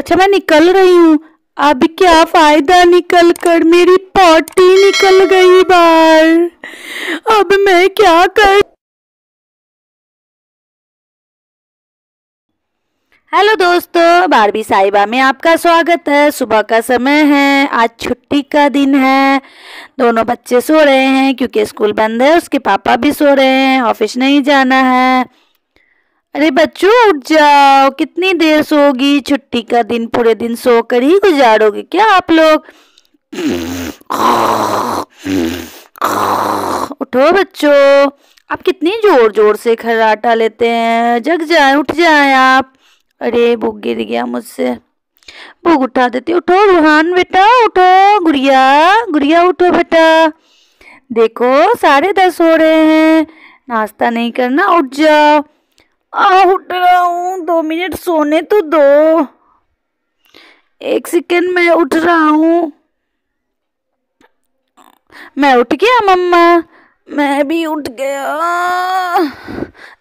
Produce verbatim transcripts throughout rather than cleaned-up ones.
अच्छा मैं निकल रही हूँ, अब क्या फायदा निकल कर, मेरी पॉटी निकल गई बाहर, अब मैं क्या कर। हेलो दोस्तों, बारबी साहिबा में आपका स्वागत है। सुबह का समय है, आज छुट्टी का दिन है, दोनों बच्चे सो रहे हैं क्योंकि स्कूल बंद है, उसके पापा भी सो रहे हैं, ऑफिस नहीं जाना है। अरे बच्चों उठ जाओ, कितनी देर सोगी, छुट्टी का दिन पूरे दिन सो कर ही गुजारोगे क्या आप लोग। उठो बच्चों, आप कितनी जोर जोर से खर्राटा लेते हैं, जग जाए, उठ जाए आप। अरे भूख गिर गया मुझसे, भूख उठा देती। उठो रूहान बेटा, उठो गुड़िया, गुड़िया उठो बेटा, देखो साढ़े दस हो रहे हैं, नाश्ता नहीं करना, उठ जाओ। आ उठ रहा हूँ, दो मिनट सोने तो दो, एक सेकेंड में उठ रहा हूँ। मैं उठ गया मम्मा, मैं भी उठ गया,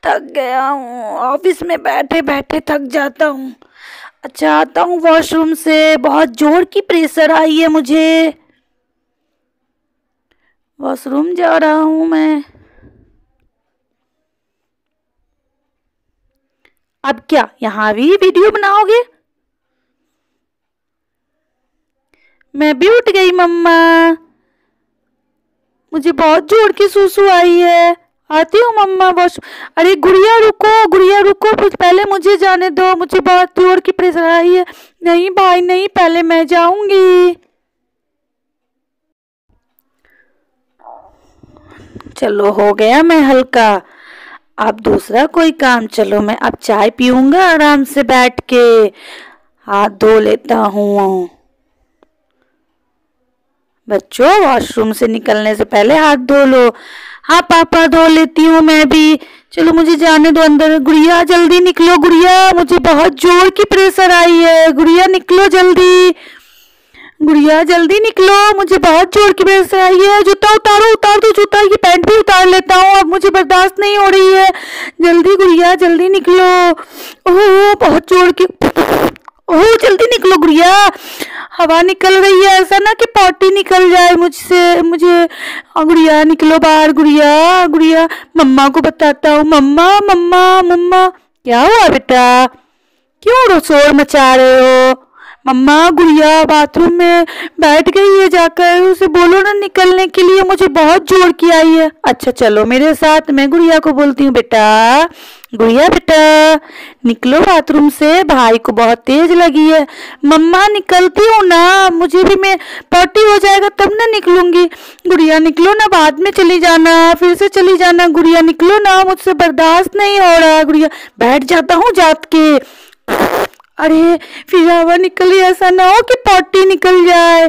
थक गया हूँ, ऑफिस में बैठे बैठे थक जाता हूँ। अच्छा आता हूँ वॉशरूम से, बहुत जोर की प्रेशर आई है मुझे, वॉशरूम जा रहा हूँ मैं। अब क्या यहाँ भी वीडियो बनाओगे। मैं भी उठ गई मम्मा, मुझे बहुत जोर की सूसू आई है, आती हूँ मम्मा बस। अरे गुड़िया रुको, गुड़िया रुको, पहले मुझे जाने दो, मुझे बहुत जोर की प्रेशर आई है। नहीं भाई नहीं, पहले मैं जाऊंगी। चलो हो गया मैं हल्का, अब दूसरा कोई काम। चलो मैं अब चाय पीऊंगा आराम से बैठ के, हाथ धो लेता हूँ। बच्चों वॉशरूम से निकलने से पहले हाथ धो लो। हाँ पापा धो लेती हूँ मैं भी, चलो मुझे जाने दो अंदर। गुड़िया जल्दी निकलो, गुड़िया मुझे बहुत जोर की प्रेशर आई है, गुड़िया निकलो जल्दी, गुड़िया जल्दी निकलो, मुझे बहुत जोर की वजह से आई है। जूता उतारो, उतार दो जूता, ये पैंट भी उतार लेता हूँ, अब मुझे बर्दाश्त नहीं हो रही है। जल्दी गुड़िया जल्दी निकलो, ओह बहुत जोर की, ओह जल्दी निकलो गुड़िया, हवा निकल रही है, ऐसा ना कि पॉटी निकल जाए मुझसे, मुझे। गुड़िया निकलो बाहर, गुड़िया गुड़िया मम्मा को बताता हूँ। मम्मा मम्मा मम्मा, क्या हुआ बेटा, क्यों शोर मचा रहे हो। मम्मा गुड़िया बाथरूम में बैठ गई है, जाकर उसे बोलो ना निकलने के लिए, मुझे बहुत जोर की आई है। अच्छा चलो मेरे साथ, मैं गुड़िया को बोलती हूँ। बेटा गुड़िया बेटा निकलो बाथरूम से, भाई को बहुत तेज लगी है। मम्मा निकलती हूँ ना, मुझे भी, मैं पॉटी हो जाएगा तब ना निकलूंगी। गुड़िया निकलो ना, बाद में चली जाना, फिर से चली जाना। गुड़िया निकलो ना, मुझसे बर्दाश्त नहीं हो रहा। गुड़िया बैठ जाता हूँ जात के, अरे फिर हवा निकली, ऐसा ना हो कि पॉटी निकल जाए,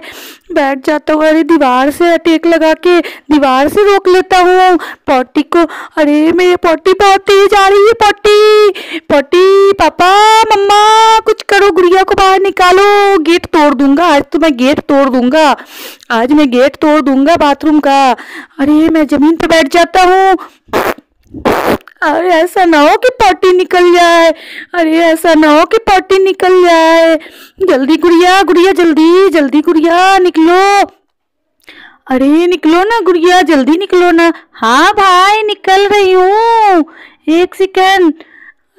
बैठ जाता हूँ। अरे दीवार से टेक लगा के दीवार से रोक लेता हूँ पॉटी को। अरे मेरी पॉटी बहुत तेज आ रही है, पॉटी पॉटी, पापा मम्मा कुछ करो, गुड़िया को बाहर निकालो, गेट तोड़ दूंगा आज तो, मैं गेट तोड़ दूंगा आज, मैं गेट तोड़ दूंगा बाथरूम का। अरे मैं जमीन पर बैठ जाता हूँ, अरे ऐसा ना हो कि पॉटी निकल जाए, अरे ऐसा ना हो कि पॉटी निकल जाए। जल्दी गुड़िया, गुड़िया जल्दी जल्दी गुड़िया निकलो, अरे निकलो ना गुड़िया जल्दी निकलो ना। हाँ भाई निकल रही हूँ, एक सेकंड।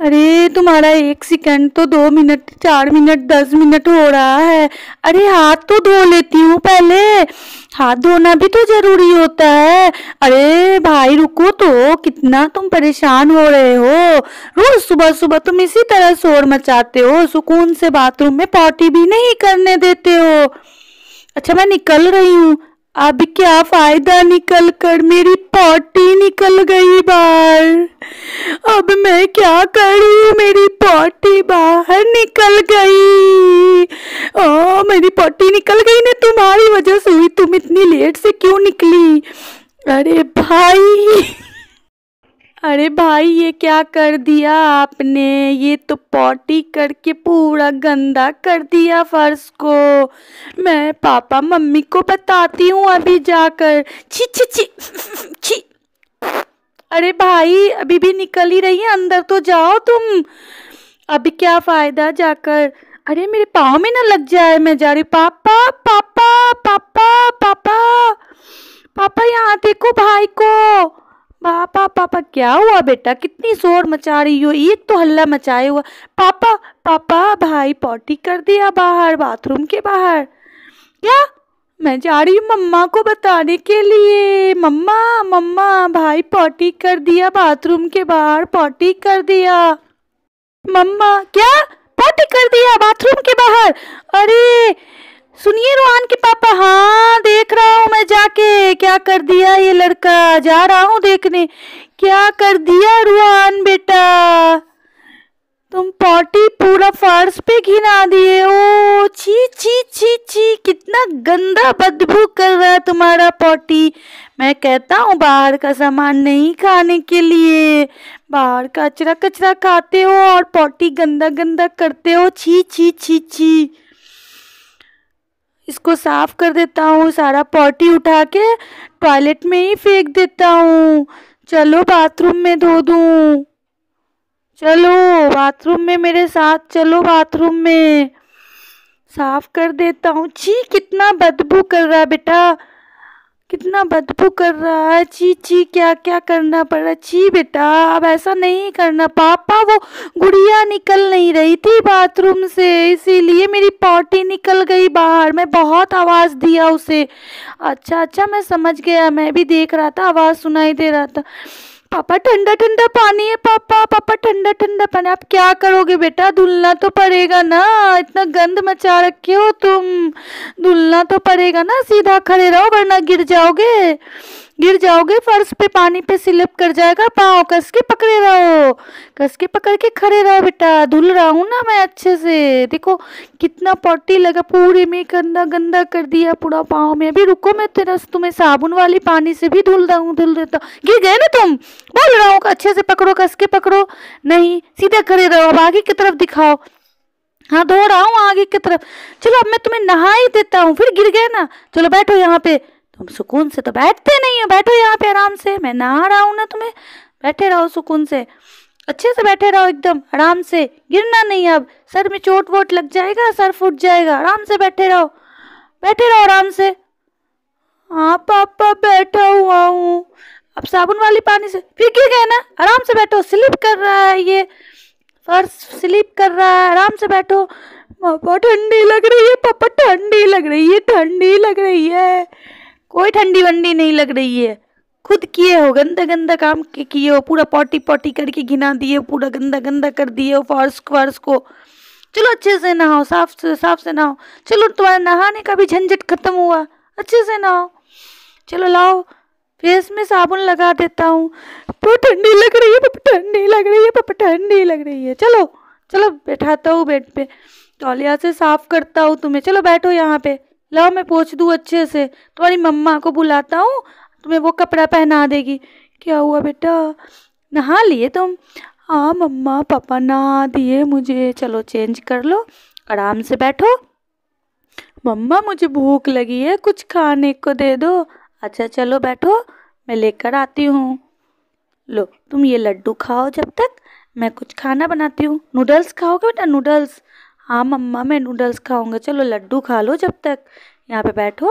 अरे तुम्हारा एक सेकंड तो दो मिनट, चार मिनट, दस मिनट हो रहा है। अरे हाथ तो धो लेती हूँ पहले, हाथ धोना भी तो जरूरी होता है। अरे भाई रुको तो, कितना तुम परेशान हो रहे हो, रोज सुबह सुबह तुम इसी तरह शोर मचाते हो, सुकून से बाथरूम में पॉटी भी नहीं करने देते हो। अच्छा मैं निकल रही हूँ, अब क्या फायदा निकल कर, मेरी पॉटी निकल गई बाहर, अब मैं क्या करूं, मेरी पॉटी बाहर निकल गई। ओ मेरी पॉटी निकल गई ना, तुम्हारी वजह से हुई, तुम इतनी लेट से क्यों निकली। अरे भाई अरे भाई ये क्या कर दिया आपने, ये तो पॉटी करके पूरा गंदा कर दिया फर्श को। मैं पापा मम्मी को बताती हूँ अभी जाकर। छी छी छी छी, अरे भाई अभी भी निकल ही रही है, अंदर तो जाओ तुम, अभी क्या फायदा जाकर। अरे मेरे पाँव में ना लग जाए, मैं जा रही हूँ। पापा पापा पापा पापा पापा यहाँ देखो भाई को। पापा पापा क्या हुआ बेटा, कितनी शोर मचा रही हो, एक तो हल्ला मचाए हुआ। पापा पापा भाई पॉटी कर दिया बाहर, बाथरूम के बाहर। क्या मैं जा रही हूँ मम्मा को बताने के लिए। मम्मा मम्मा भाई पॉटी कर दिया, बाथरूम के बाहर पॉटी कर दिया। मम्मा क्या पॉटी कर दिया बाथरूम के बाहर। अरे सुनिए रोहान के पापा, हाँ देख रहा हूँ मैं जाके, क्या कर दिया ये लड़का, जा रहा हूँ देखने। क्या कर दिया रोहान बेटा, तुम पॉटी पूरा फर्श पे घिना दिए। ओ छी छी छी छी, कितना गंदा बदबू कर रहा है तुम्हारा पॉटी। मैं कहता हूँ बाहर का सामान नहीं खाने के लिए, बाहर का कचरा कचरा खाते हो और पॉटी गंदा गंदा करते हो। छी छी छी छी, इसको साफ कर देता हूँ, सारा पॉटी उठा के टॉयलेट में ही फेंक देता हूँ। चलो बाथरूम में धो दूँ, चलो बाथरूम में मेरे साथ चलो, बाथरूम में साफ कर देता हूँ। छी कितना बदबू कर रहा है बेटा, कितना बदबू कर रहा है। छी छी क्या क्या करना पड़ रहा है। छी बेटा अब ऐसा नहीं करना। पापा वो गुड़िया निकल नहीं रही थी बाथरूम से, इसीलिए मेरी पॉटी निकल गई बाहर, मैं बहुत आवाज़ दिया उसे। अच्छा अच्छा मैं समझ गया, मैं भी देख रहा था, आवाज़ सुनाई दे रहा था। पापा ठंडा ठंडा पानी है पापा, पापा ठंडा ठंडा पानी। आप क्या करोगे बेटा, धुलना तो पड़ेगा ना, इतना गंद मचा रखे हो तुम, धुलना तो पड़ेगा ना। सीधा खड़े रहो वरना गिर जाओगे, गिर जाओगे फर्श पे, पानी पे स्लिप कर जाएगा पाँव। कस के पकड़े रहो, कस के पकड़ के खड़े रहो बेटा, धुल रहा हूँ ना मैं अच्छे से। देखो कितना पॉटी लगा, पूरे में गंदा गंदा कर दिया पूरा पाँव में। अभी रुको मैं तेरा तुम्हें साबुन वाली पानी से भी धुल रहा हूँ, धुल देता हूँ। गिर गए ना तुम, बोल रहा हूँ अच्छे से पकड़ो, कस के पकड़ो, नहीं सीधा खड़े रहो। अब आगे की तरफ दिखाओ, हाँ धो रहा हूँ आगे की तरफ। चलो अब मैं तुम्हें नहा ही देता हूँ, फिर गिर गए ना। चलो बैठो यहाँ पे, तुम सुकून से तो बैठते नहीं हो, बैठो यहाँ पे आराम से, मैं नहा रहा हूँ ना तुम्हें। बैठे रहो सुकून से, अच्छे से बैठे रहो एकदम आराम से, गिरना नहीं। अब सर में चोट वोट लग जाएगा, सर फूट जाएगा। आराम से बैठे रहो, बैठे रहो आराम से। हाँ पापा बैठा हुआ हूँ, अब साबुन वाली पानी से फिर गिर गए ना। आराम से बैठो, स्लिप कर रहा है ये फर्श, स्लिप कर रहा है। आराम से बैठो। पापा ठंडी लग रही है, पापा ठंडी लग रही है, ठंडी लग रही है। कोई ठंडी वंडी नहीं लग रही है, खुद किए हो गंदा गंदा काम के किए हो, पूरा पॉटी पॉटी करके घिना दिए, पूरा गंदा गंदा कर दिए हो फर्श फर्श को। चलो अच्छे से नहाओ, साफ से साफ से नहाओ। चलो तुम्हारा नहाने का भी झंझट खत्म हुआ, अच्छे से नहाओ। चलो लाओ, फेस में साबुन लगा देता हूँ। तो ठंडी लग रही है पापा, ठंडी लग रही है पापा, ठंडी लग रही है। चलो चलो बैठाता हूँ बेड पे, तौलिया से साफ करता हूँ तुम्हें। चलो बैठो यहाँ पे, लाओ मैं पोंछ दूँ अच्छे से। तुम्हारी मम्मा को बुलाता हूँ, तुम्हें वो कपड़ा पहना देगी। क्या हुआ बेटा, नहा लिए तुम? हाँ मम्मा पापा नहा दिए मुझे। चलो चेंज कर लो, आराम से बैठो। मम्मा मुझे भूख लगी है, कुछ खाने को दे दो। अच्छा चलो बैठो, मैं लेकर आती हूँ। लो तुम ये लड्डू खाओ जब तक, मैं कुछ खाना बनाती हूँ। नूडल्स खाओगे बेटा, नूडल्स? हाँ मम्मा मैं नूडल्स खाऊंगा। चलो लड्डू खा लो जब तक, यहाँ पे बैठो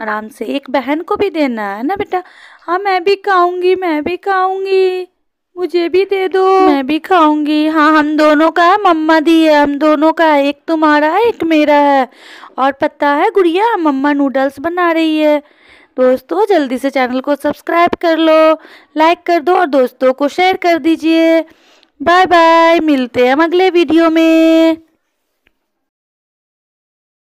आराम से। एक बहन को भी देना है ना बेटा। हाँ मैं भी खाऊंगी, मैं भी खाऊंगी, मुझे भी दे दो, मैं भी खाऊंगी। हाँ हम दोनों का है, मम्मा दी है, हम दोनों का है, एक तुम्हारा है एक मेरा है। और पता है गुड़िया, मम्मा नूडल्स बना रही है। दोस्तों जल्दी से चैनल को सब्सक्राइब कर लो, लाइक कर दो और दोस्तों को शेयर कर दीजिए। बाय बाय, मिलते हैं हम अगले वीडियो में।